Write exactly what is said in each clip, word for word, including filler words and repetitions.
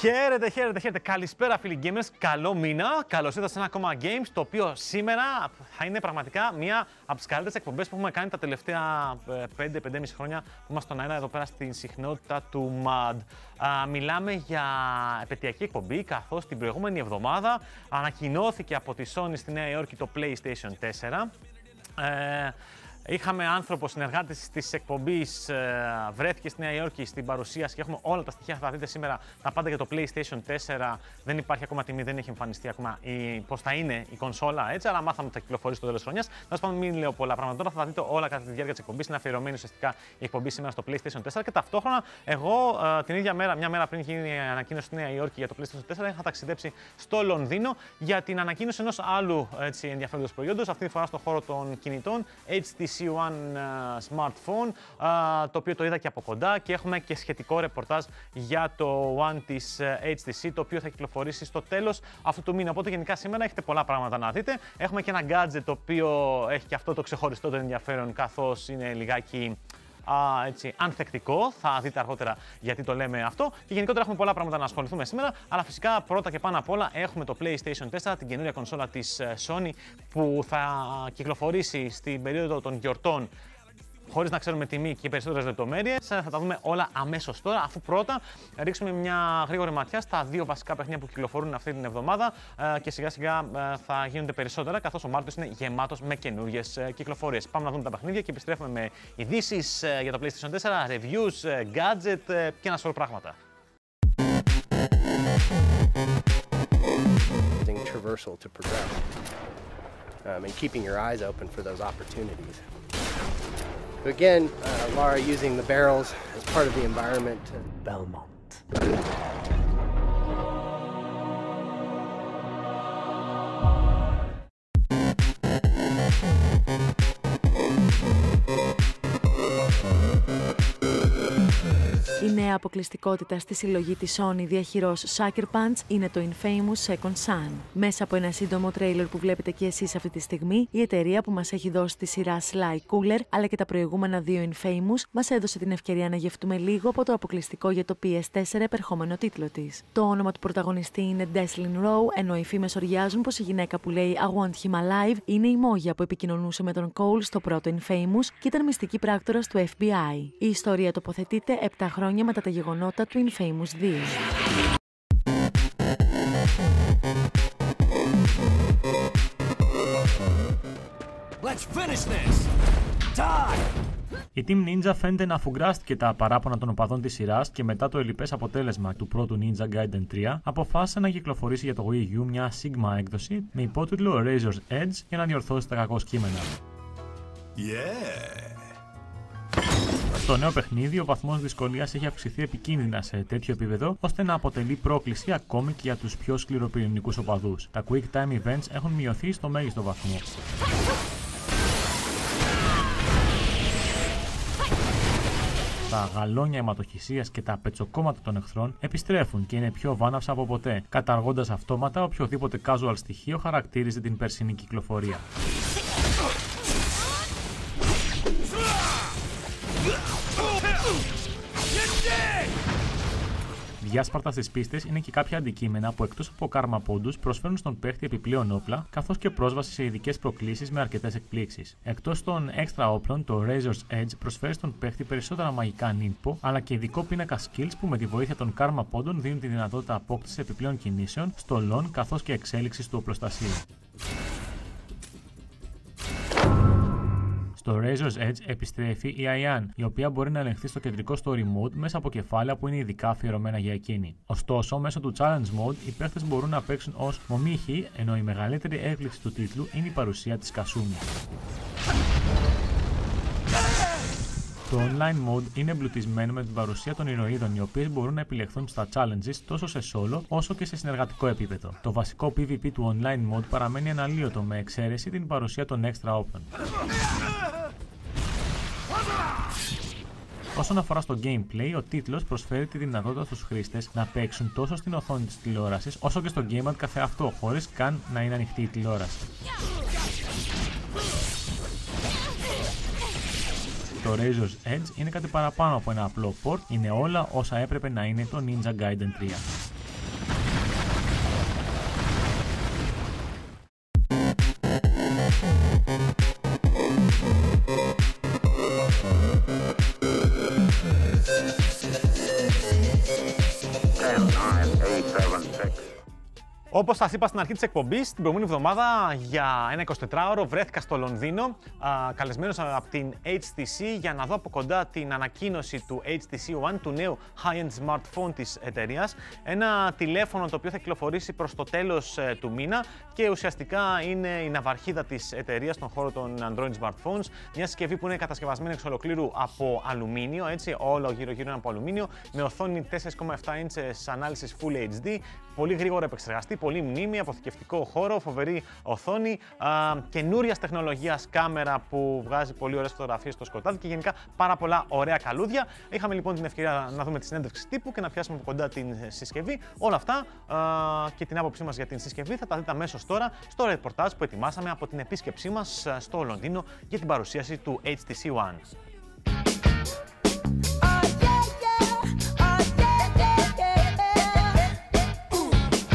Χαίρετε, χαίρετε, χαίρετε. Καλησπέρα φίλοι gamers. Καλό μήνα. Καλώς ήρθατε σε ένα ακόμα Games, το οποίο σήμερα θα είναι πραγματικά μία από τις καλύτερες εκπομπές που έχουμε κάνει τα τελευταία πέντε πέντε και μισό χρόνια που είμαστε στον αέρα εδώ πέρα στην συχνότητα του MAD. Α, μιλάμε για επαιτειακή εκπομπή, καθώς την προηγούμενη εβδομάδα ανακοινώθηκε από τη Sony στη Νέα Υόρκη το PlayStation τέσσερα. Ε, Είχαμε άνθρωπο συνεργάτη τη εκπομπή, βρέθηκε στη Νέα Υόρκη στην παρουσίαση και έχουμε όλα τα στοιχεία που θα δείτε σήμερα. Τα πάντα για το PlayStation τέσσερα. Δεν υπάρχει ακόμα τιμή, δεν έχει εμφανιστεί ακόμα πώς θα είναι η κονσόλα, έτσι. Αλλά μάθαμε ότι θα κυκλοφορήσει το τέλος της χρονιάς. Να σας πω, μην λέω πολλά πράγματα. Τώρα θα τα δείτε όλα κατά τη διάρκεια τη εκπομπή. Είναι αφιερωμένη ουσιαστικά η εκπομπή σήμερα στο PlayStation τέσσερα. Και ταυτόχρονα, εγώ την ίδια μέρα, μια μέρα πριν γίνει η ανακοίνωση στη Νέα Υόρκη για το PlayStation τέσσερα, είχα ταξιδέψει στο Λονδίνο για την ανακοίνωση ενός άλλου ενδιαφέροντος προϊόντος. Αυτή τη φορά στον χώρο των κινητών, έιτς τι σι One smartphone, το οποίο το είδα και από κοντά, και έχουμε και σχετικό ρεπορτάζ για το One της έιτς τι σι, το οποίο θα κυκλοφορήσει στο τέλος αυτού του μήνα. Οπότε γενικά σήμερα έχετε πολλά πράγματα να δείτε. Έχουμε και ένα gadget το οποίο έχει και αυτό το ξεχωριστό το ενδιαφέρον, καθώς είναι λιγάκι Α, έτσι, ανθεκτικό. Θα δείτε αργότερα γιατί το λέμε αυτό. Και γενικότερα έχουμε πολλά πράγματα να ασχοληθούμε σήμερα. Αλλά φυσικά πρώτα και πάνω απ' όλα έχουμε το PlayStation τέσσερα, την καινούρια κονσόλα της Sony που θα κυκλοφορήσει στην περίοδο των γιορτών, χωρίς να ξέρουμε τιμή και περισσότερες λεπτομέρειες. Θα τα δούμε όλα αμέσως τώρα, αφού πρώτα ρίξουμε μια γρήγορη ματιά στα δύο βασικά παιχνίδια που κυκλοφορούν αυτή την εβδομάδα και σιγά σιγά θα γίνονται περισσότερα, καθώς ο Μάρτιος είναι γεμάτος με καινούργιες κυκλοφορίες. Πάμε να δούμε τα παιχνίδια και επιστρέφουμε με ειδήσεις για το PlayStation τέσσερα, reviews, gadget και ένα σωρό πράγματα. So again, uh, Lara using the barrels as part of the environment. Belmont. Η νέα αποκλειστικότητα στη συλλογή της Sony διαχειρός Sucker Punch είναι το Infamous Second Son. Μέσα από ένα σύντομο τρέιλερ που βλέπετε και εσείς αυτή τη στιγμή, η εταιρεία που μας έχει δώσει τη σειρά Sly Cooler αλλά και τα προηγούμενα δύο Infamous μας έδωσε την ευκαιρία να γευτούμε λίγο από το αποκλειστικό για το πι ες τέσσερα επερχόμενο τίτλο της. Το όνομα του πρωταγωνιστή είναι Delsin Rowe, ενώ οι φήμες οριάζουν πως η γυναίκα που λέει I want him alive είναι η Μόγια που επικοινωνούσε με τον Cole στο πρώτο Infamous και ήταν μυστική πράκτορας του εφ μπι άι. Η ιστορία τοποθετείται επτά χρόνια μετά τα γεγονότα του Infamous δύο. Let's finish this. Die. Η Team Ninja φαίνεται να αφουγκράστηκε τα παράπονα των οπαδών της σειράς και μετά το ελλειπές αποτέλεσμα του πρώτου Ninja Gaiden τρία αποφάσισε να κυκλοφορήσει για το Wii U μια Sigma έκδοση με υπότιτλο Razor's Edge για να διορθώσει τα κακό κείμενα. Yeah. Στο νέο παιχνίδι, ο βαθμός δυσκολίας έχει αυξηθεί επικίνδυνα σε τέτοιο επίπεδο, ώστε να αποτελεί πρόκληση ακόμη και για τους πιο σκληροπυρηνικούς οπαδούς. Τα Quick Time Events έχουν μειωθεί στο μέγιστο βαθμό. Τα γαλόνια αιματοχυσίας και τα πετσοκόμματα των εχθρών επιστρέφουν και είναι πιο βάναυσα από ποτέ, καταργώντας αυτόματα οποιοδήποτε casual στοιχείο χαρακτήριζε την περσινή κυκλοφορία. Διάσπαρτα στις πίστες είναι και κάποια αντικείμενα που εκτός από κάρμα πόντους προσφέρουν στον παίχτη επιπλέον όπλα, καθώς και πρόσβαση σε ειδικές προκλήσεις με αρκετές εκπλήξεις. Εκτός των έξτρα όπλων, το Razor's Edge προσφέρει στον παίχτη περισσότερα μαγικά ninpo, αλλά και ειδικό πίνακα skills που με τη βοήθεια των κάρμα πόντων δίνουν τη δυνατότητα απόκτησης επιπλέον κινήσεων, στολών καθώς και εξέλιξης του οπλοστασίου. Στο Razor's Edge επιστρέφει η Ayane, η οποία μπορεί να ελεγχθεί στο κεντρικό story mode μέσα από κεφάλαια που είναι ειδικά αφιερωμένα για εκείνη. Ωστόσο, μέσω του challenge mode, οι παίχτες μπορούν να παίξουν ως Μομίχη, ενώ η μεγαλύτερη έκπληξη του τίτλου είναι η παρουσία της Kasumi. Το online mode είναι εμπλουτισμένο με την παρουσία των ηρωίδων, οι οποίες μπορούν να επιλεχθούν στα challenges τόσο σε solo όσο και σε συνεργατικό επίπεδο. Το βασικό PvP του online mode παραμένει αναλύωτο, με εξαίρεση την παρουσία των έξτρα όπλων. Όσον αφορά στο gameplay, ο τίτλος προσφέρει τη δυνατότητα στους χρήστες να παίξουν τόσο στην οθόνη της τηλεόρασης όσο και στο gamepad καθεαυτό, χωρίς καν να είναι ανοιχτή η τηλεόραση. Το Razor's Edge είναι κάτι παραπάνω από ένα απλό port, είναι όλα όσα έπρεπε να είναι το Ninja Gaiden τρία. Όπως σας είπα στην αρχή της εκπομπής, την προηγούμενη εβδομάδα για ένα εικοσιτετράωρο βρέθηκα στο Λονδίνο, καλεσμένος από την έιτς τι σι για να δω από κοντά την ανακοίνωση του έιτς τι σι One, του νέου high-end smartphone της εταιρείας. Ένα τηλέφωνο το οποίο θα κυκλοφορήσει προς το τέλος του μήνα και ουσιαστικά είναι η ναυαρχίδα της εταιρείας στον χώρο των Android smartphones. Μια συσκευή που είναι κατασκευασμένη εξ ολοκλήρου από αλουμίνιο, έτσι, όλο γύρω-γύρω από αλουμίνιο, με οθόνη τέσσερα κόμμα επτά ίντσες ανάλυσης Full έιτς ντι, πολύ γρήγορα επεξεργαστή, πολύ μνήμη, αποθηκευτικό χώρο, φοβερή οθόνη, καινούρια τεχνολογία κάμερα που βγάζει πολύ ωραίες φωτογραφίες στο σκοτάδι και γενικά πάρα πολλά ωραία καλούδια. Είχαμε λοιπόν την ευκαιρία να δούμε τη συνέντευξη τύπου και να πιάσουμε από κοντά την συσκευή. Όλα αυτά α, και την άποψή μας για την συσκευή θα τα δείτε αμέσως τώρα στο ρεπορτάζ που ετοιμάσαμε από την επίσκεψή μας στο Λονδίνο για την παρουσίαση του έιτς τι σι One.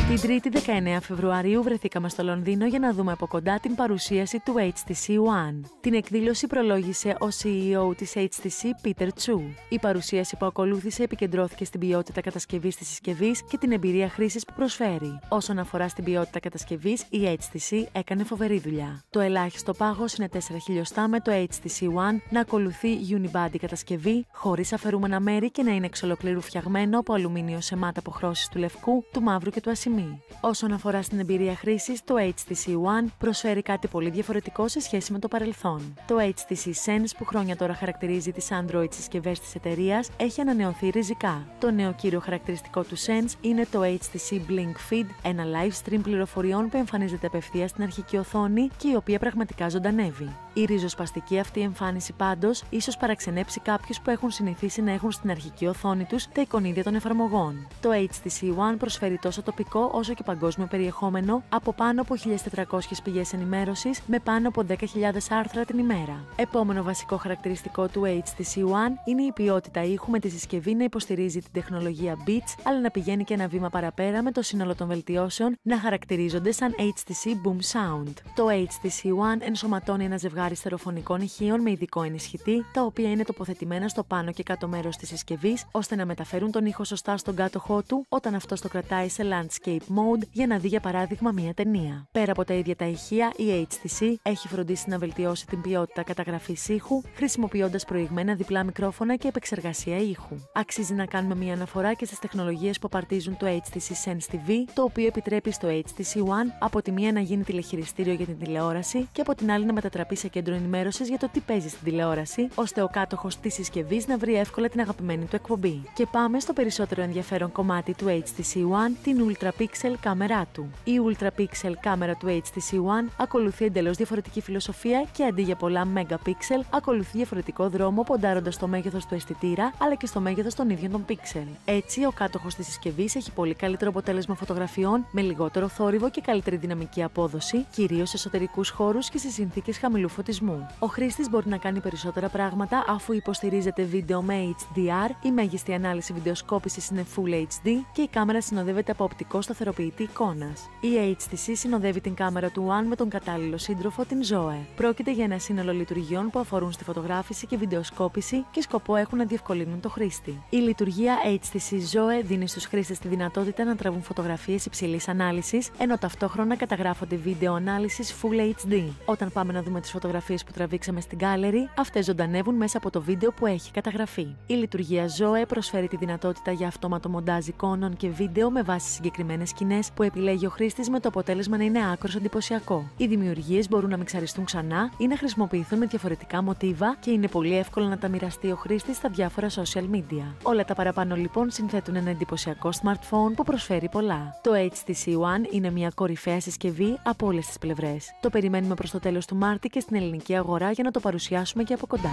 Την Τρίτη δεκαεννέα Φεβρουαρίου βρεθήκαμε στο Λονδίνο για να δούμε από κοντά την παρουσίαση του έιτς τι σι One. Την εκδήλωση προλόγησε ο σι ι ο της έιτς τι σι Peter Chu. Η παρουσίαση που ακολούθησε επικεντρώθηκε στην ποιότητα κατασκευής της συσκευής και την εμπειρία χρήσης που προσφέρει. Όσον αφορά στην ποιότητα κατασκευής, η έιτς τι σι έκανε φοβερή δουλειά. Το ελάχιστο πάγος είναι τέσσερα χιλιοστά με το έιτς τι σι One να ακολουθεί unibody κατασκευή, χωρίς αφαιρούμενα μέρη και να είναι εξ ολοκλήρου φτιαγμένο από αλουμίνιο σε μάτα αποχρώσεις του λευκού, του μαύρου και του ασημί. Όσον αφορά στην εμπειρία χρήσης, το έιτς τι σι One προσφέρει κάτι πολύ διαφορετικό σε σχέση με το παρελθόν. Το έιτς τι σι Sense, που χρόνια τώρα χαρακτηρίζει τις Android συσκευές της εταιρείας, έχει ανανεωθεί ριζικά. Το νέο κύριο χαρακτηριστικό του Sense είναι το έιτς τι σι Blink Feed, ένα live stream πληροφοριών που εμφανίζεται απευθείας στην αρχική οθόνη και η οποία πραγματικά ζωντανεύει. Η ριζοσπαστική αυτή εμφάνιση πάντως ίσως παραξενέψει κάποιους που έχουν συνηθίσει να έχουν στην αρχική οθόνη τους τα εικονίδια των εφαρμογών. Το έιτς τι σι One προσφέρει τόσο τοπικό όσο και παγκόσμιο περιεχόμενο από πάνω από χίλιες τετρακόσιες πηγές ενημέρωσης με πάνω από δέκα χιλιάδες άρθρα την ημέρα. Επόμενο βασικό χαρακτηριστικό του έιτς τι σι One είναι η ποιότητα ήχου, με τη συσκευή να υποστηρίζει την τεχνολογία Beats, αλλά να πηγαίνει και ένα βήμα παραπέρα με το σύνολο των βελτιώσεων να χαρακτηρίζονται σαν έιτς τι σι Boom Sound. Το έιτς τι σι One ενσωματώνει ένα ζευγάρι στερεοφωνικών ηχείων με ειδικό ενισχυτή, τα οποία είναι τοποθετημένα στο πάνω και κάτω μέρος της συσκευής, ώστε να μεταφέρουν τον ήχο σωστά στον κάτοχό του όταν αυτός το κρατάει σε landscape mode για να δει για παράδειγμα μία ταινία. Πέρα από τα ίδια τα ηχεία, η έιτς τι σι έχει φροντίσει να βελτιώσει την ποιότητα καταγραφής ήχου, χρησιμοποιώντας προηγμένα διπλά μικρόφωνα και επεξεργασία ήχου. Αξίζει να κάνουμε μία αναφορά και στις τεχνολογίες που απαρτίζουν το έιτς τι σι Sense τι βι, το οποίο επιτρέπει στο έιτς τι σι One από τη μία να γίνει τηλεχειριστήριο για την τηλεόραση και από την άλλη να μετατραπεί σε κέντρο ενημέρωσης για το τι παίζει στην τηλεόραση, ώστε ο κάτοχος της συσκευής να βρει εύκολα την αγαπημένη του εκπομπή. Και πάμε στο περισσότερο ενδιαφέρον κομμάτι του έιτς τι σι One, την Ultra Pixel κάμερά του. Η Ultra Pixel κάμερα του έιτς τι σι One ακολουθεί εντελώς διαφορετική φιλοσοφία και αντί για πολλά megapixel ακολουθεί διαφορετικό δρόμο, ποντάροντας στο μέγεθος του αισθητήρα αλλά και στο μέγεθος των ίδιων των pixel. Έτσι, ο κάτοχος της συσκευής έχει πολύ καλύτερο αποτέλεσμα φωτογραφιών με λιγότερο θόρυβο και καλύτερη δυναμική απόδοση, κυρίως σε εσωτερικούς χώρους και σε συνθήκες χαμηλού φωτισμού. Ο χρήστης μπορεί να κάνει περισσότερα πράγματα αφού υποστηρίζεται βίντεο με έιτς ντι αρ, η μέγιστη ανάλυση βιντεοσκόπησης είναι Full έιτς ντι και η κάμερα συνοδεύεται από οπτικό σταθερό. Εικόνας. Η έιτς τι σι συνοδεύει την κάμερα του One με τον κατάλληλο σύντροφο, την Zoe. Πρόκειται για ένα σύνολο λειτουργιών που αφορούν στη φωτογράφηση και βιντεοσκόπηση και σκοπό έχουν να διευκολύνουν το χρήστη. Η λειτουργία έιτς τι σι Zoe δίνει στους χρήστες τη δυνατότητα να τραβούν φωτογραφίες υψηλής ανάλυσης, ενώ ταυτόχρονα καταγράφονται βίντεο ανάλυσης Full έιτς ντι. Όταν πάμε να δούμε τις φωτογραφίες που τραβήξαμε στην gallery, αυτές ζωντανεύουν μέσα από το βίντεο που έχει καταγραφεί. Η λειτουργία Zoe προσφέρει τη δυνατότητα για αυτόματο μοντάζ εικόνων και βίντεο με βάση συγκεκριμένες σκηνές που επιλέγει ο χρήστης, με το αποτέλεσμα να είναι άκρως εντυπωσιακό. Οι δημιουργίες μπορούν να μιξαριστούν ξανά ή να χρησιμοποιηθούν με διαφορετικά μοτίβα και είναι πολύ εύκολο να τα μοιραστεί ο χρήστης στα διάφορα social media. Όλα τα παραπάνω λοιπόν συνθέτουν ένα εντυπωσιακό smartphone που προσφέρει πολλά. Το έιτς τι σι One είναι μια κορυφαία συσκευή από όλες τις πλευρές. Το περιμένουμε προς το τέλος του Μάρτη και στην ελληνική αγορά για να το παρουσιάσουμε και από κοντά.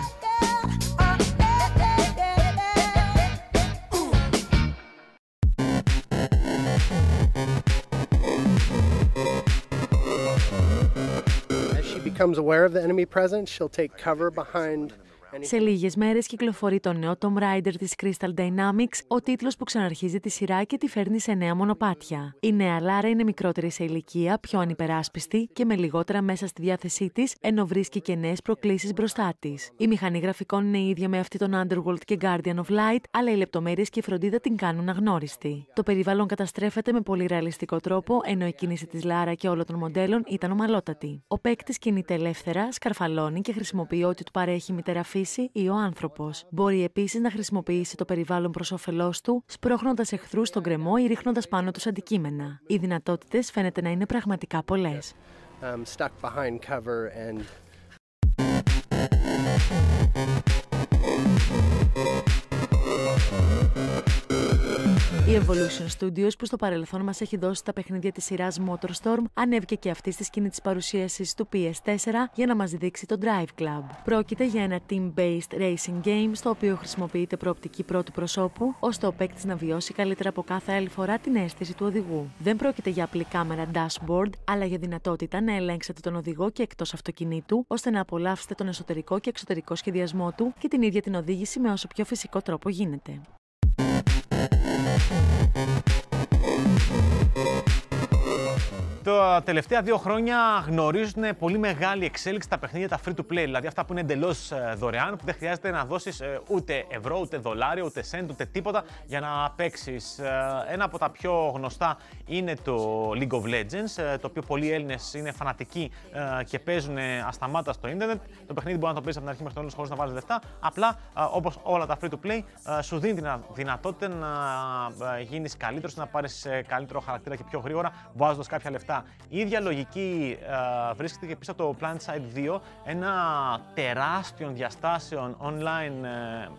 Σε λίγες μέρες κυκλοφορεί το νέο Tomb Raider της Crystal Dynamics, ο τίτλος που ξαναρχίζει τη σειρά και τη φέρνει σε νέα μονοπάτια. Η νέα Λάρα είναι μικρότερη σε ηλικία, πιο ανυπεράσπιστη και με λιγότερα μέσα στη διάθεσή της, ενώ βρίσκει και νέες προκλήσεις μπροστά της. Η μηχανή γραφικών είναι ίδια με αυτή των Underworld και Guardian of Light, αλλά οι λεπτομέρειες και η φροντίδα την κάνουν αγνώριστη. Το περιβάλλον καταστρέφεται με πολύ ρεαλιστικό τρόπο, ενώ η κίνηση της Λάρα και όλων των μοντέλων ήταν ομαλότατη. Ο παίκτης κινείται ελεύθερα, σκαρφαλώνει και χρησιμοποιεί ό,τι του παρέχει η μητέρα ή ο άνθρωπος. Μπορεί επίσης να χρησιμοποιήσει το περιβάλλον προς όφελός του, σπρώχνοντας εχθρούς στον κρεμό ή ρίχνοντας πάνω τους αντικείμενα. Οι δυνατότητες φαίνεται να είναι πραγματικά πολλές. Η Evolution Studios, που στο παρελθόν μας έχει δώσει τα παιχνίδια της σειράς MotorStorm, ανέβηκε και αυτή στη σκηνή της παρουσίασης του πι ες φορ για να μας δείξει το Drive Club. Πρόκειται για ένα team-based racing game, στο οποίο χρησιμοποιείται προοπτική πρώτου προσώπου, ώστε ο παίκτης να βιώσει καλύτερα από κάθε άλλη φορά την αίσθηση του οδηγού. Δεν πρόκειται για απλή κάμερα dashboard, αλλά για δυνατότητα να ελέγξετε τον οδηγό και εκτός αυτοκινήτου, ώστε να απολαύσετε τον εσωτερικό και εξωτερικό σχεδιασμό του και την ίδια την οδήγηση με όσο πιο φυσικό τρόπο γίνεται. Τα τελευταία δύο χρόνια γνωρίζουν πολύ μεγάλη εξέλιξη τα παιχνίδια τα free to play, δηλαδή αυτά που είναι εντελώς δωρεάν, που δεν χρειάζεται να δώσεις ούτε ευρώ, ούτε δολάριο, ούτε cent, ούτε τίποτα για να παίξεις. Ένα από τα πιο γνωστά είναι το League of Legends, το οποίο πολλοί Έλληνες είναι φανατικοί και παίζουν ασταμάτα στο ίντερνετ. Το παιχνίδι μπορεί να το παίζεις από την αρχή μέχρι το τέλος χωρίς να βάλεις λεφτά. Απλά, όπως όλα τα free to play, σου δίνει τη δυνατότητα να γίνεις καλύτερος, να πάρεις καλύτερο χαρακτήρα και πιο γρήγορα, βάζοντας κάποια λεφτά. Η ίδια λογική ε, βρίσκεται και πίσω από το Planetside δύο, ένα τεράστιων διαστάσεων online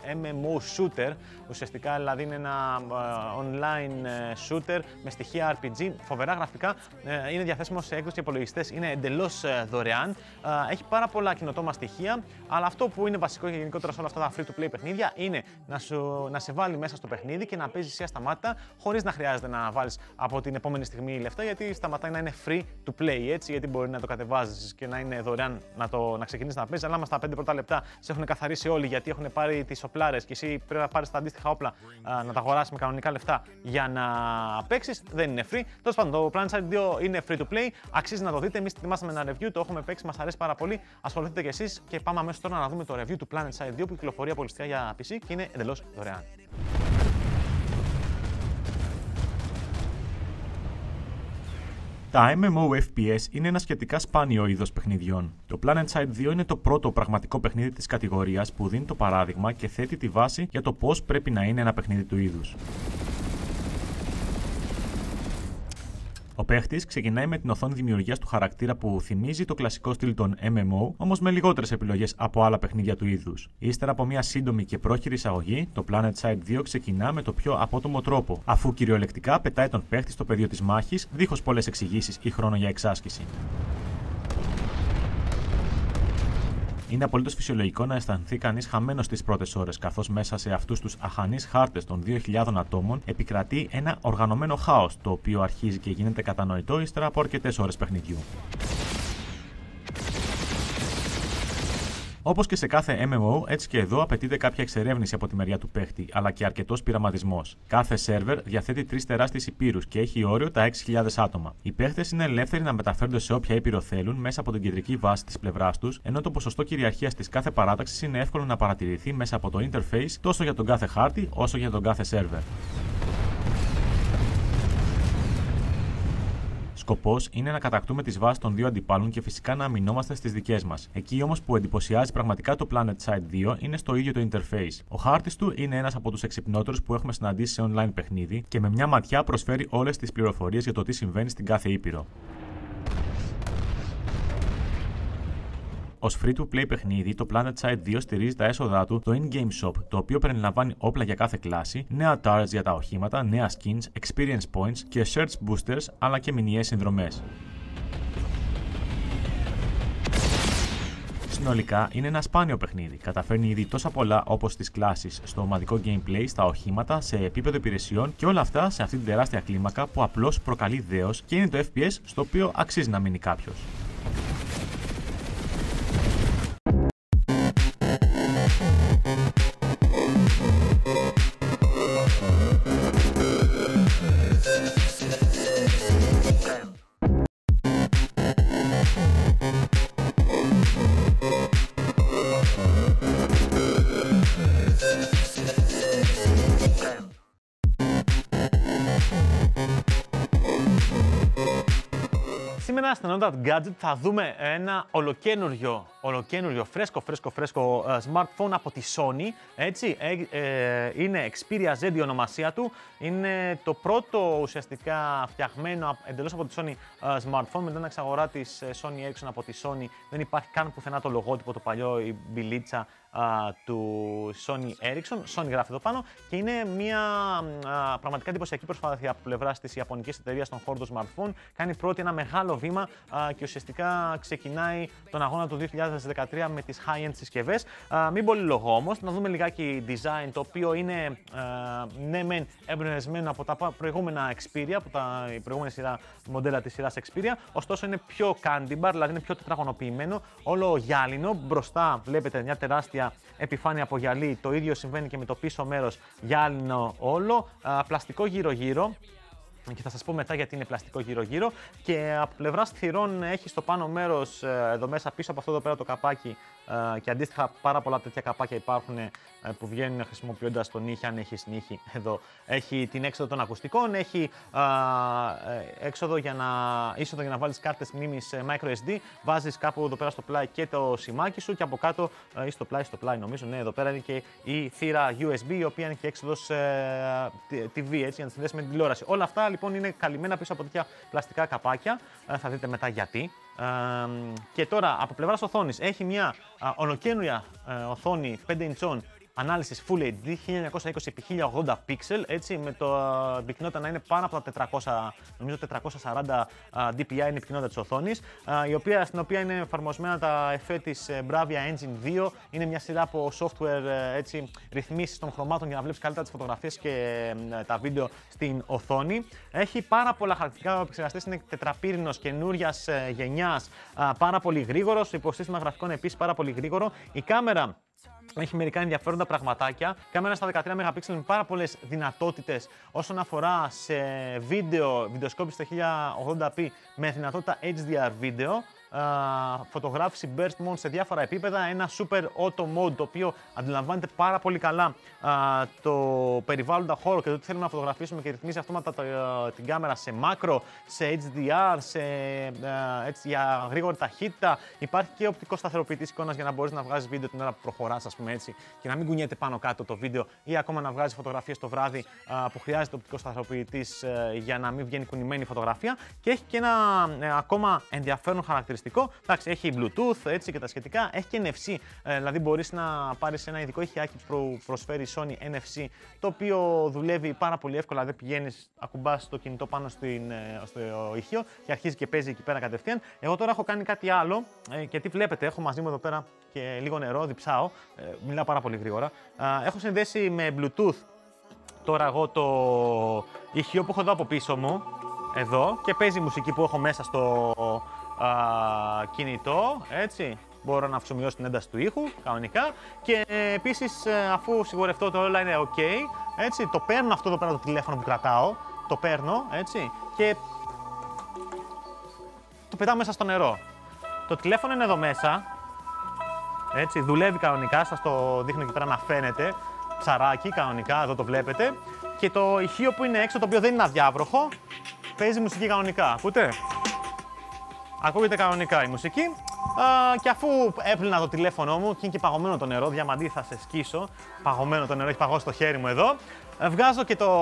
ε, εμ εμ ο shooter. Ουσιαστικά δηλαδή είναι ένα ε, online shooter με στοιχεία αρ πι τζι, φοβερά γραφικά, ε, είναι διαθέσιμο σε έκδοση και υπολογιστές, είναι εντελώς ε, δωρεάν. Ε, έχει πάρα πολλά κοινοτόμα στοιχεία, αλλά αυτό που είναι βασικό και γενικότερα σε όλα αυτά τα free-to-play παιχνίδια είναι να, σου, να σε βάλει μέσα στο παιχνίδι και να παίζεις εσύ ασταμάτητα, χωρίς να χρειάζεται να βάλεις από την επόμενη στιγμή λεφτά, γιατί σταματάει να είναι free to play, έτσι, γιατί μπορεί να το κατεβάζεις και να είναι δωρεάν να, το, να ξεκινήσεις να παίζεις, αλλά άμα στα πέντε πρώτα λεπτά σε έχουν καθαρίσει όλοι γιατί έχουν πάρει τις οπλάρες και εσύ πρέπει να πάρεις τα αντίστοιχα όπλα α, να τα αγοράσεις με κανονικά λεφτά για να παίξεις, δεν είναι free. Τέλος πάντων, το Planetside δύο είναι free to play, αξίζει να το δείτε. Εμείς ετοιμάσαμε ένα review, το έχουμε παίξει, μας αρέσει πάρα πολύ. Ασχοληθείτε κι εσείς και πάμε αμέσως τώρα να δούμε το review του Planetside δύο που κυκλοφορεί αποκλειστικά για πι σι και είναι εντελώς δωρεάν. Τα εμ εμ ο εφ πι ες είναι ένα σχετικά σπάνιο είδος παιχνιδιών. Το Planetside δύο είναι το πρώτο πραγματικό παιχνίδι της κατηγορίας που δίνει το παράδειγμα και θέτει τη βάση για το πώς πρέπει να είναι ένα παιχνίδι του είδους. Ο παίχτης ξεκινάει με την οθόνη δημιουργίας του χαρακτήρα που θυμίζει το κλασικό στυλ των εμ εμ ο, όμως με λιγότερες επιλογές από άλλα παιχνίδια του είδους. Ύστερα από μια σύντομη και πρόχειρη εισαγωγή, το Planetside δύο ξεκινά με το πιο απότομο τρόπο, αφού κυριολεκτικά πετάει τον παίχτη στο πεδίο της μάχης, δίχως πολλές εξηγήσεις ή χρόνο για εξάσκηση. Είναι απολύτως φυσιολογικό να αισθανθεί κανείς χαμένος τις πρώτες ώρες, καθώς μέσα σε αυτούς τους αχανείς χάρτες των δύο χιλιάδων ατόμων επικρατεί ένα οργανωμένο χάος, το οποίο αρχίζει και γίνεται κατανοητό ύστερα από αρκετές ώρες παιχνιδιού. Όπως και σε κάθε εμ εμ ο, έτσι και εδώ απαιτείται κάποια εξερεύνηση από τη μεριά του παίχτη, αλλά και αρκετός πειραματισμός. Κάθε σερβερ διαθέτει τρεις τεράστιες υπήρους και έχει όριο τα έξι χιλιάδες άτομα. Οι παίχτες είναι ελεύθεροι να μεταφέρονται σε όποια ήπειρο θέλουν μέσα από την κεντρική βάση της πλευράς τους, ενώ το ποσοστό κυριαρχίας της κάθε παράταξης είναι εύκολο να παρατηρηθεί μέσα από το interface τόσο για τον κάθε χάρτη όσο και για τον κάθε σερβερ. Σκοπός είναι να κατακτούμε τις βάσεις των δύο αντιπάλων και φυσικά να αμυνόμαστε στις δικές μας. Εκεί όμως που εντυπωσιάζει πραγματικά το Planetside δύο είναι στο ίδιο το interface. Ο χάρτης του είναι ένας από τους εξυπνότερους που έχουμε συναντήσει σε online παιχνίδι και με μια ματιά προσφέρει όλες τις πληροφορίες για το τι συμβαίνει στην κάθε ήπειρο. Ως free-to-play παιχνίδι, το Planetside δύο στηρίζει τα έσοδά του το in-game shop, το οποίο περιλαμβάνει όπλα για κάθε κλάση, νέα turrets για τα οχήματα, νέα skins, experience points και search boosters, αλλά και μηνιαίες συνδρομές. Συνολικά είναι ένα σπάνιο παιχνίδι. Καταφέρνει ήδη τόσα πολλά όπως στις κλάσεις, στο ομαδικό gameplay, στα οχήματα, σε επίπεδο υπηρεσιών και όλα αυτά σε αυτήν την τεράστια κλίμακα που απλώς προκαλεί δέος και είναι το εφ πι ες στο οποίο αξίζει να μείνει κάποιος. στενόντα gadget θα δούμε ένα ολοκένουργιο, ολοκένουργιο φρέσκο, φρέσκο, φρέσκο uh, smartphone από τη Sony, έτσι, ε, ε, είναι Xperia Z η ονομασία του, είναι το πρώτο ουσιαστικά φτιαγμένο εντελώς από τη Sony uh, smartphone, μετά την εξαγορά της Sony Ericsson από τη Sony, δεν υπάρχει καν πουθενά το λογότυπο, το παλιό, η μπιλίτσα uh, του Sony Ericsson, Sony γράφει εδώ πάνω, και είναι μια uh, πραγματικά εντυπωσιακή προσπάθεια από πλευράς της ιαπωνικής εταιρείας στον χώρο των smartphone, κάνει πρώτη ένα μεγάλο βήμα α, και ουσιαστικά ξεκινάει τον αγώνα του δύο χιλιάδες δεκατρία με τις high-end συσκευές. Α, μην πολυλογώ όμως, να δούμε λιγάκι design, το οποίο είναι α, ναι μεν εμπνευσμένο από τα προηγούμενα Xperia, από τα προηγούμενα σειρά, μοντέλα της σειράς Xperia, ωστόσο είναι πιο candy bar, δηλαδή είναι πιο τετραγωνοποιημένο, όλο γυάλινο, μπροστά βλέπετε μια τεράστια επιφάνεια από γυαλί, το ίδιο συμβαίνει και με το πίσω μέρος, γυάλινο όλο, α, πλαστικό γύρω-γύρω, και θα σας πω μετά γιατί είναι πλαστικό γύρω-γύρω, και από πλευράς θυρών έχει στο πάνω μέρος εδώ μέσα πίσω από αυτό εδώ πέρα το καπάκι, και αντίστοιχα πάρα πολλά τέτοια καπάκια υπάρχουν που βγαίνουν χρησιμοποιώντας τον νύχι, αν έχεις νύχι εδώ. Έχει την έξοδο των ακουστικών, έχει α, έξοδο για να, είσοδο για να βάλεις κάρτες μνήμης microSD, βάζεις κάπου εδώ πέρα στο πλάι και το σημάκι σου και από κάτω ή στο πλάι, στο πλάι νομίζω, ναι, εδώ πέρα είναι και η θύρα γιου ες μπι η οποία είναι και έξοδος ε, τι βι, έτσι, για να συνδέσεις με την τηλεόραση. Όλα αυτά λοιπόν είναι καλυμμένα πίσω από τέτοια πλαστικά καπάκια, ε, θα δείτε μετά γιατί. Uh, και τώρα από πλευράς οθόνης έχει μια uh, ολοκαίνουρια uh, οθόνη πέντε ιντσών ανάλυσης Full έιτς ντι χίλια εννιακόσια είκοσι επί χίλια ογδόντα pixel, έτσι, με το uh, πυκνότητα να είναι πάνω από τα τετρακόσια, νομίζω τετρακόσια σαράντα uh, ντι πι άι είναι η πυκνότητα της οθόνης, uh, η οποία, στην οποία είναι εφαρμοσμένα τα εφέ της uh, Bravia Engine δύο, είναι μια σειρά από software uh, έτσι, ρυθμίσεις των χρωμάτων για να βλέπεις καλύτερα τις φωτογραφίες και uh, τα βίντεο στην οθόνη. Έχει πάρα πολλά χαρακτηριστικά, ο επεξεργαστής είναι τετραπύρινος καινούριας uh, γενιάς, uh, πάρα πολύ γρήγορος, το υποσύστημα γραφικών επίσης πάρα πολύ γρήγορο, η κάμερα έχει μερικά ενδιαφέροντα πραγματάκια. Κάμερα στα δεκατρία μεγαπίξελ με πάρα πολλές δυνατότητες όσον αφορά σε βίντεο, βιντεοσκόπηση στα χίλια ογδόντα πι με δυνατότητα έιτς ντι αρ βίντεο. Uh, φωτογράφηση burst mode σε διάφορα επίπεδα, ένα super auto mode το οποίο αντιλαμβάνεται πάρα πολύ καλά uh, το περιβάλλοντα χώρο και το τι θέλουμε να φωτογραφίσουμε και ρυθμίζει αυτόματα το, uh, την κάμερα σε μάκρο, σε έιτς ντι αρ, σε, uh, έτσι, για γρήγορη ταχύτητα. Υπάρχει και οπτικό σταθεροποιητής εικόνας για να μπορείς να βγάζεις βίντεο την ώρα που προχωράς, ας πούμε, έτσι, και να μην κουνιέται πάνω κάτω το βίντεο, ή ακόμα να βγάζεις φωτογραφίες το βράδυ uh, που χρειάζεται οπτικό σταθεροποιητής uh, για να μην βγαίνει κουνημένη η φωτογραφία. Και έχει και ένα uh, ακόμα ενδιαφέρον χαρακτηριστικό. Εντάξει, έχει Bluetooth, έτσι, και τα σχετικά, έχει και εν εφ σι, ε, δηλαδή μπορείς να πάρεις ένα ειδικό ηχιάκι που προσφέρει η Sony εν εφ σι, το οποίο δουλεύει πάρα πολύ εύκολα, δεν πηγαίνεις, ακουμπάς το κινητό πάνω στην, στο ηχείο και αρχίζει και παίζει εκεί πέρα κατευθείαν. Εγώ τώρα έχω κάνει κάτι άλλο, ε, και τι βλέπετε, έχω μαζί μου εδώ πέρα και λίγο νερό, διψάω, ε, μιλάω πάρα πολύ γρήγορα, ε, έχω συνδέσει με Bluetooth τώρα εγώ το ηχείο που έχω εδώ από πίσω μου, εδώ, και παίζει η μουσική που έχω μέσα στο Uh, κινητό, έτσι, μπορώ να αυξομοιώσω την ένταση του ήχου, κανονικά, και επίσης αφού σιγουρευτώ το όλα είναι ok, έτσι, το παίρνω αυτό εδώ πέρα το τηλέφωνο που κρατάω, το παίρνω, έτσι, και το πετάω μέσα στο νερό. Το τηλέφωνο είναι εδώ μέσα, έτσι, δουλεύει κανονικά, σας το δείχνω εκεί πέρα να φαίνεται, ψαράκι κανονικά, εδώ το βλέπετε, και το ηχείο που είναι έξω, το οποίο δεν είναι αδιάβροχο, παίζει μουσική κανονικά, ακούτε. Ακούγεται κανονικά η μουσική, α, και αφού έπλυνα το τηλέφωνο μου, και είναι και παγωμένο το νερό, διαμαντή θα σε σκίσω, παγωμένο το νερό, έχει παγώσει το χέρι μου εδώ, βγάζω και το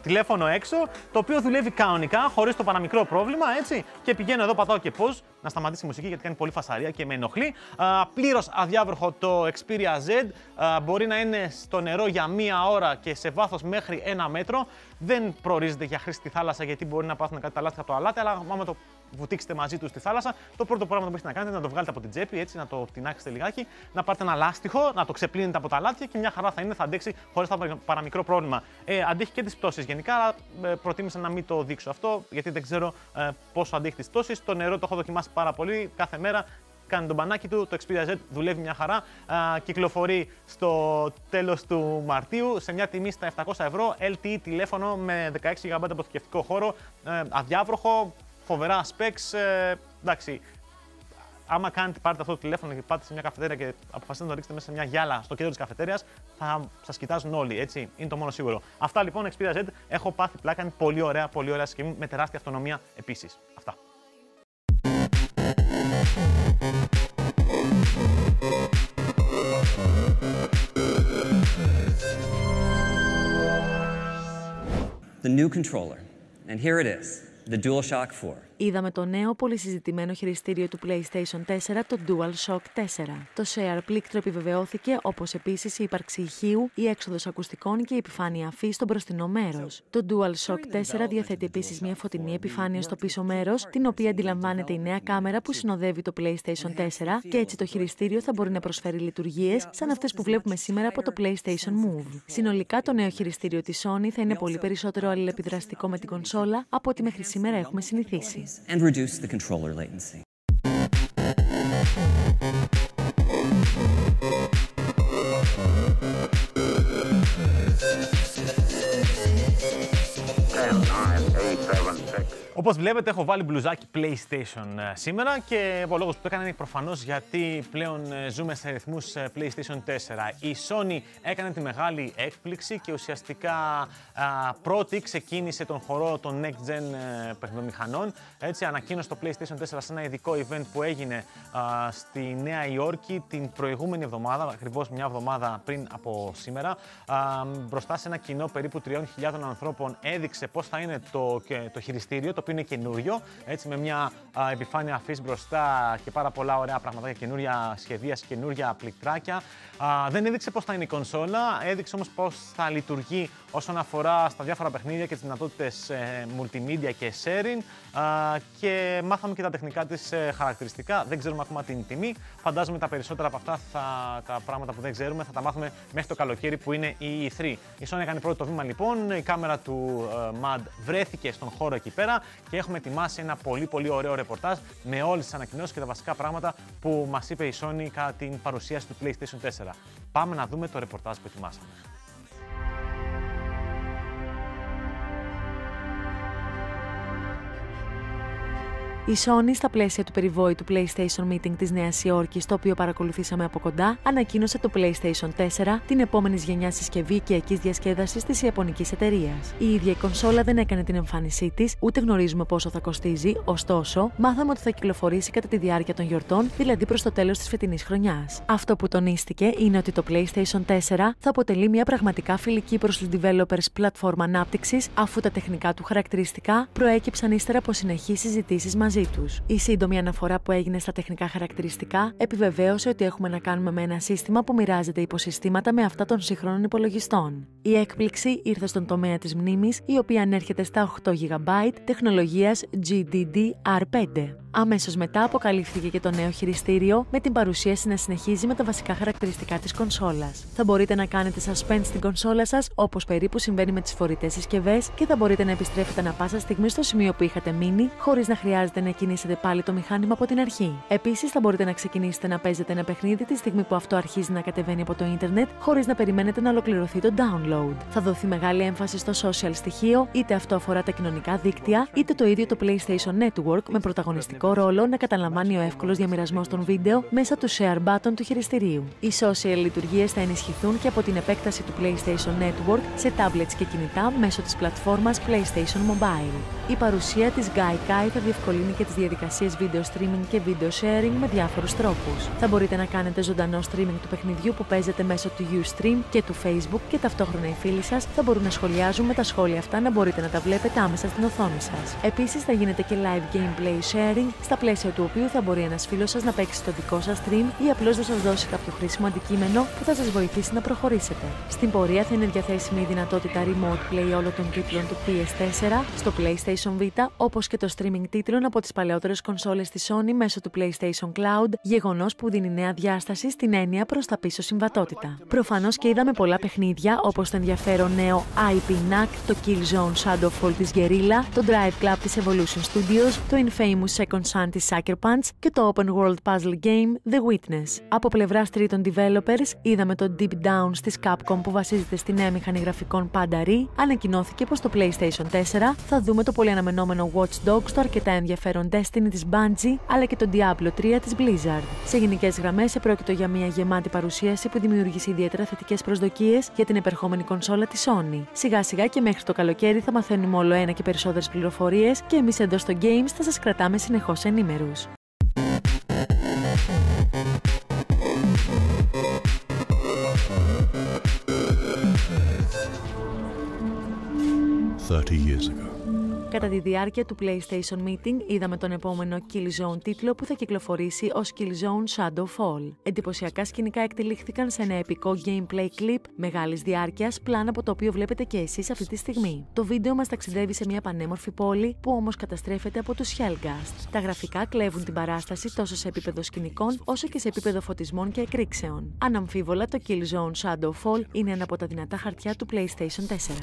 τηλέφωνο έξω, το οποίο δουλεύει κανονικά, χωρίς το παραμικρό πρόβλημα, έτσι, και πηγαίνω εδώ, πατάω και pause, να σταματήσει η μουσική γιατί κάνει πολύ φασαρία και με ενοχλεί. Α, πλήρως αδιάβροχο το Xperia Z, α, μπορεί να είναι στο νερό για μία ώρα και σε βάθος μέχρι ένα μέτρο, δεν προορίζεται για χρήση στη θάλασσα γιατί μπορεί να πάθουν κάτι τα λάστιχα από το αλάτι, αλλά άμα το βουτήξετε μαζί του στη θάλασσα, το πρώτο πράγμα που έχετε να κάνετε είναι να το βγάλετε από την τσέπη, έτσι, να το τινάξετε λιγάκι, να πάρετε ένα λάστιχο, να το ξεπλύνετε από τα λάτια και μια χαρά θα είναι, θα αντέξει χωρίς το παραμικρό πρόβλημα. Ε, αντέχει και τις πτώσεις γενικά, αλλά ε, προτίμησα να μην το δείξω αυτό, γιατί δεν ξέρω ε, πόσο αντέχει τις πτώσεις. Το νερό το έχω δοκιμάσει πάρα πολύ, κάθε μέρα κάνει τον μπανάκι του, το Xperia Z δουλεύει μια χαρά, α, κυκλοφορεί στο τέλος του Μαρτίου σε μια τιμή στα επτακόσια ευρώ, ελ τι ι τηλέφωνο με δεκαέξι γιγαμπάιτ αποθηκευτικό χώρο, ε, αδιάβροχο, φοβερά specs, ε, εντάξει, άμα κάνετε, πάρετε αυτό το τηλέφωνο και πάτε σε μια καφετέρια και αποφασίσετε να το ρίξετε μέσα σε μια γυάλα στο κέντρο της καφετέριας, θα σας κοιτάζουν όλοι, έτσι, είναι το μόνο σίγουρο. Αυτά λοιπόν, Xperia Z, έχω πάθει πλάκα, είναι πολύ ωραία, πολύ ωραία συσκευή, με τεράστια αυτονομία επίσης. Αυτά. the new controller. And here it is, the DualShock four. Είδαμε το νέο πολυσυζητημένο χειριστήριο του PlayStation τέσσερα, το DualShock τέσσερα. Το share πλήκτρο επιβεβαιώθηκε, όπως επίσης η ύπαρξη ηχείου, η έξοδος ακουστικών και η επιφάνεια αφή στο μπροστινό μέρος. Το DualShock τέσσερα διαθέτει επίσης μια φωτεινή επιφάνεια στο πίσω μέρος, την οποία αντιλαμβάνεται η νέα κάμερα που συνοδεύει το PlayStation τέσσερα, και έτσι το χειριστήριο θα μπορεί να προσφέρει λειτουργίες σαν αυτές που βλέπουμε σήμερα από το PlayStation Move. Συνολικά, το νέο χειριστήριο της Sony θα είναι πολύ περισσότερο αλληλεπιδραστικό με την κονσόλα από ό,τι μέχρι σήμερα έχουμε συνηθίσει. And reduce the controller latency. Όπως βλέπετε, έχω βάλει μπλουζάκι PlayStation σήμερα και ο λόγος που το έκανα είναι προφανώς γιατί πλέον ζούμε σε ρυθμούς PlayStation τέσσερα. Η Sony έκανε τη μεγάλη έκπληξη και ουσιαστικά α, πρώτη ξεκίνησε τον χορό των next-gen παιχνιδομηχανών. Έτσι, ανακοίνωσε το PlayStation τέσσερα σε ένα ειδικό event που έγινε α, στη Νέα Υόρκη την προηγούμενη εβδομάδα, ακριβώς μια εβδομάδα πριν από σήμερα. Α, μπροστά σε ένα κοινό περίπου τριών χιλιάδων ανθρώπων έδειξε πώς θα είναι το, το χειριστήριο, το είναι καινούριο, έτσι, με μια α, επιφάνεια αφής μπροστά και πάρα πολλά ωραία πραγματάκια, καινούρια σχεδία, καινούρια πληκτράκια. Α, δεν έδειξε πώς θα είναι η κονσόλα, έδειξε όμως πώς θα λειτουργεί όσον αφορά στα διάφορα παιχνίδια και τις δυνατότητες ε, multimedia και sharing, α, και μάθαμε και τα τεχνικά της ε, χαρακτηριστικά. Δεν ξέρουμε ακόμα την τιμή. Φαντάζομαι τα περισσότερα από αυτά θα, τα πράγματα που δεν ξέρουμε θα τα μάθουμε μέχρι το καλοκαίρι που είναι η ι θρι. Η Sony έκανε πρώτο βήμα λοιπόν, η κάμερα του ε, μαντ βρέθηκε στον χώρο εκεί πέρα. Και έχουμε ετοιμάσει ένα πολύ πολύ ωραίο ρεπορτάζ με όλες τις ανακοινώσεις και τα βασικά πράγματα που μας είπε η Sony κατά την παρουσίαση του PlayStation τέσσερα. Πάμε να δούμε το ρεπορτάζ που ετοιμάσαμε. Η Sony, στα πλαίσια του περιβόητου PlayStation Meeting της Νέας Υόρκης, το οποίο παρακολουθήσαμε από κοντά, ανακοίνωσε το PlayStation τέσσερα, την επόμενης γενιάς συσκευή οικιακής διασκέδασης της ιαπωνικής εταιρείας. Η ίδια η κονσόλα δεν έκανε την εμφάνισή της, ούτε γνωρίζουμε πόσο θα κοστίζει, ωστόσο, μάθαμε ότι θα κυκλοφορήσει κατά τη διάρκεια των γιορτών, δηλαδή προς το τέλος της φετινής χρονιάς. Αυτό που τονίστηκε είναι ότι το PlayStation τέσσερα θα αποτελεί μια πραγματικά φιλική προς τους developers πλατφόρμα ανάπτυξης, αφού τα τεχνικά του χαρακτηριστικά προέκυψαν ύστερα από συνεχείς συζητήσεις μαζί τους. Η σύντομη αναφορά που έγινε στα τεχνικά χαρακτηριστικά επιβεβαίωσε ότι έχουμε να κάνουμε με ένα σύστημα που μοιράζεται υποσυστήματα με αυτά των σύγχρονων υπολογιστών. Η έκπληξη ήρθε στον τομέα της μνήμης, η οποία ανέρχεται στα οκτώ γίγαμπάιτ τεχνολογίας τζι ντι ντι αρ πέντε. Αμέσως μετά αποκαλύφθηκε και το νέο χειριστήριο, με την παρουσίαση να συνεχίζει με τα βασικά χαρακτηριστικά της κονσόλας. Θα μπορείτε να κάνετε suspense στην κονσόλα σας, όπως περίπου συμβαίνει με τις φορητές συσκευές, και θα μπορείτε να επιστρέφετε ανα πάσα στιγμή στο σημείο που είχατε μείνει, χωρίς να χρειάζεται να κινήσετε πάλι το μηχάνημα από την αρχή. Επίσης, θα μπορείτε να ξεκινήσετε να παίζετε ένα παιχνίδι τη στιγμή που αυτό αρχίζει να κατεβαίνει από το ίντερνετ, χωρίς να περιμένετε να ολοκληρωθεί το download. Θα δοθεί μεγάλη έμφαση στο social στοιχείο, είτε αυτό αφορά τα κοινωνικά δίκτυα, είτε το ίδιο το PlayStation Network, με πρωταγωνιστικό ρόλο να καταλαμβάνει ο εύκολος διαμοιρασμός των βίντεο μέσα του share button του χειριστηρίου. Οι social λειτουργίες θα ενισχυθούν και από την επέκταση του PlayStation Network σε tablets και κινητά μέσω της πλατφόρμας PlayStation Mobile. Η παρουσία της Gaikai θα διευκολύνει και τις διαδικασίες video streaming και video sharing με διάφορους τρόπους. Θα μπορείτε να κάνετε ζωντανό streaming του παιχνιδιού που παίζετε μέσω του Ustream και του Facebook, και ταυτόχρονα οι φίλοι σας θα μπορούν να σχολιάζουν με τα σχόλια αυτά, να μπορείτε να τα βλέπετε άμεσα στην οθόνη σας. Επίσης, θα γίνεται και live gameplay sharing, στα πλαίσια του οποίου θα μπορεί ένας φίλος σας να παίξει το δικό σας stream ή απλώς να σας δώσει κάποιο χρήσιμο αντικείμενο που θα σας βοηθήσει να προχωρήσετε. Στην πορεία θα είναι διαθέσιμη η δυνατότητα remote play όλων των τίτλων του πι ες φορ στο PlayStation Vita, όπως και το streaming τίτλων από τις παλαιότερες κονσόλες της Sony μέσω του PlayStation Cloud, γεγονός που δίνει νέα διάσταση στην έννοια προς τα πίσω συμβατότητα. Προφανώς και είδαμε πολλά παιχνίδια, όπως το ενδιαφέρον νέο άι πι νακ, το Killzone Shadowfall της Guerrilla, το Drive Club της Evolution Studios, το Infamous Second Son της Sucker Punch και το open world puzzle game The Witness. Από πλευράς τρίτων developers, είδαμε το Deep Down της Capcom που βασίζεται στη νέα μηχανή γραφικών Panta Rhei. Ανακοινώθηκε πως το PlayStation τέσσερα θα δούμε το πολύ αναμενόμενο Watch Dogs, το αρκετά ενδιαφέρον Destiny της Bungie, αλλά και το Diablo τρία της Blizzard. Σε γενικές γραμμές, επρόκειτο για μια γεμάτη παρουσίαση που δημιούργησε ιδιαίτερα θετικές προσδοκίες για την επερχόμενη κονσόλα της Sony. Σιγά σιγά και μέχρι το καλοκαίρι θα μαθαίνουμε όλο ένα και περισσότερες πληροφορίες, και εμείς εντός των Games θα σας κρατάμε συνεχώς ενήμερους. thirty years ago. Κατά τη διάρκεια του PlayStation Meeting είδαμε τον επόμενο Killzone τίτλο που θα κυκλοφορήσει ως Killzone Shadowfall. Εντυπωσιακά σκηνικά εκτελήχθηκαν σε ένα επικό gameplay clip μεγάλης διάρκειας, πλάνα από το οποίο βλέπετε και εσείς αυτή τη στιγμή. Το βίντεο μας ταξιδεύει σε μια πανέμορφη πόλη που όμως καταστρέφεται από τους Shellgast. Τα γραφικά κλέβουν την παράσταση τόσο σε επίπεδο σκηνικών όσο και σε επίπεδο φωτισμών και εκρήξεων. Αναμφίβολα το Killzone Shadowfall είναι ένα από τα δυνατά χαρτιά του PlayStation τέσσερα.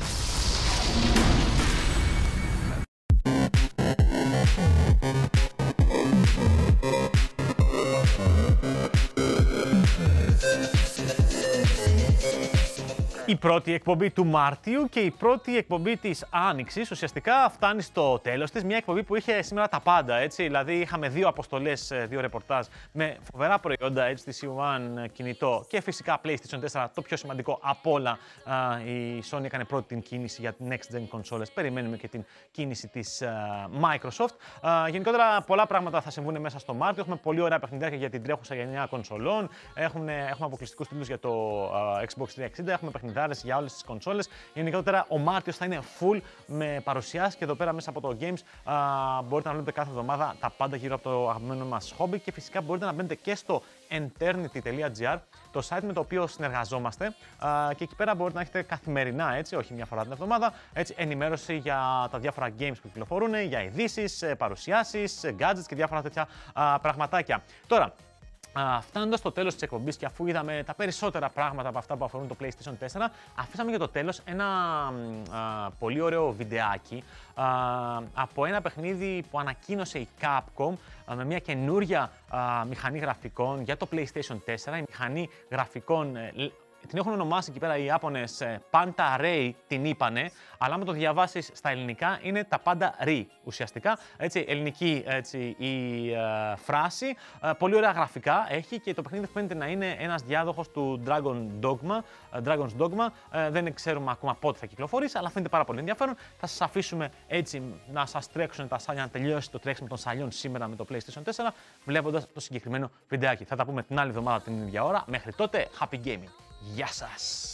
Η πρώτη εκπομπή του Μάρτιου και η πρώτη εκπομπή της Άνοιξης ουσιαστικά φτάνει στο τέλος της. Μια εκπομπή που είχε σήμερα τα πάντα, έτσι. Δηλαδή είχαμε δύο αποστολές, δύο ρεπορτάζ με φοβερά προϊόντα έιτς τι σι One κινητό και φυσικά PlayStation τέσσερα. Το πιο σημαντικό από όλα, η Sony έκανε πρώτη την κίνηση για next gen κονσόλες. Περιμένουμε και την κίνηση της Microsoft. Γενικότερα πολλά πράγματα θα συμβούν μέσα στο Μάρτιο. Έχουμε πολύ ωραία παιχνιδάκια για την τρέχουσα γενιά κονσολών. Έχουμε, έχουμε αποκλειστικούς τίτλους για το Xbox τριακόσια εξήντα. Έχουμε για όλες τις κονσόλες. Γενικότερα ο Μάρτιος θα είναι full με παρουσιάσεις και εδώ πέρα μέσα από το Games α, μπορείτε να βλέπετε κάθε εβδομάδα τα πάντα γύρω από το αγαπημένο μας χόμπι και φυσικά μπορείτε να μπαίνετε και στο eternity τελεία gr, το site με το οποίο συνεργαζόμαστε α, και εκεί πέρα μπορείτε να έχετε καθημερινά, έτσι, όχι μια φορά την εβδομάδα, έτσι, ενημέρωση για τα διάφορα games που κυκλοφορούν, για ειδήσεις, παρουσιάσεις, gadgets και διάφορα τέτοια α, πραγματάκια. Τώρα, Uh, φτάνοντας στο τέλος της εκπομπής και αφού είδαμε τα περισσότερα πράγματα από αυτά που αφορούν το PlayStation τέσσερα, αφήσαμε για το τέλος ένα uh, πολύ ωραίο βιντεάκι uh, από ένα παιχνίδι που ανακοίνωσε η Capcom uh, με μια καινούρια uh, μηχανή γραφικών για το PlayStation τέσσερα. Η μηχανή γραφικών uh, την έχουν ονομάσει εκεί πέρα οι Ιάπωνες Panta Rhei, την είπανε, αλλά άμα το διαβάσεις στα ελληνικά είναι τα Panta Rhei ουσιαστικά. Έτσι, ελληνική έτσι, η ε, φράση. Ε, πολύ ωραία γραφικά έχει και το παιχνίδι φαίνεται να είναι ένας διάδοχος του Dragon Dogma, Dragon's Dogma. Ε, δεν ξέρουμε ακόμα πότε θα κυκλοφορήσει, αλλά φαίνεται πάρα πολύ ενδιαφέρον. Θα σας αφήσουμε έτσι να σας τρέξουν τα σάλια, να τελειώσει το τρέξιμο των σαλιών σήμερα με το PlayStation τέσσερα, βλέποντας το συγκεκριμένο βιντεάκι. Θα τα πούμε την άλλη εβδομάδα την ίδια ώρα. Μέχρι τότε, happy gaming! Γεια σας!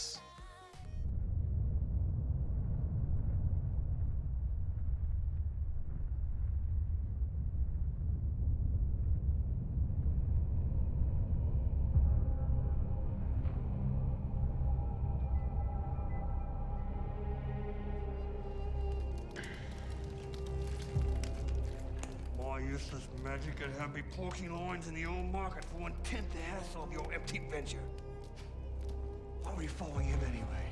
Useless magic could have me poking lines in the old market for one tenth the hassle of your empty venture. Why are we following him anyway?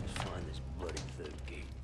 Let's find this bloody third gate.